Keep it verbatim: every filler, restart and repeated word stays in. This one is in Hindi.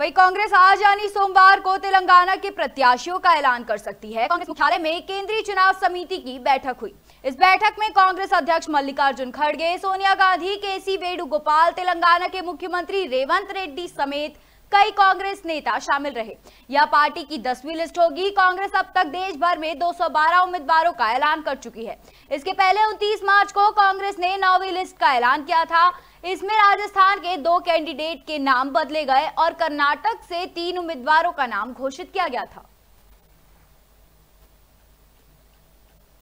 वहीं कांग्रेस आज यानी सोमवार को तेलंगाना के प्रत्याशियों का ऐलान कर सकती है। कांग्रेस मुख्यालय में केंद्रीय चुनाव समिति की बैठक हुई। इस बैठक में कांग्रेस अध्यक्ष मल्लिकार्जुन खड़गे, सोनिया गांधी, केसी वेणुगोपाल, तेलंगाना के मुख्यमंत्री रेवंत रेड्डी समेत कई कांग्रेस नेता शामिल रहे। यह पार्टी की दसवीं लिस्ट होगी। कांग्रेस अब तक देश भर में दो सौ बारह उम्मीदवारों का ऐलान कर चुकी है। इसके पहले उनतीस मार्च को कांग्रेस ने नौवीं लिस्ट का ऐलान किया था। इसमें राजस्थान के दो कैंडिडेट के नाम बदले गए और कर्नाटक से तीन उम्मीदवारों का नाम घोषित किया गया था।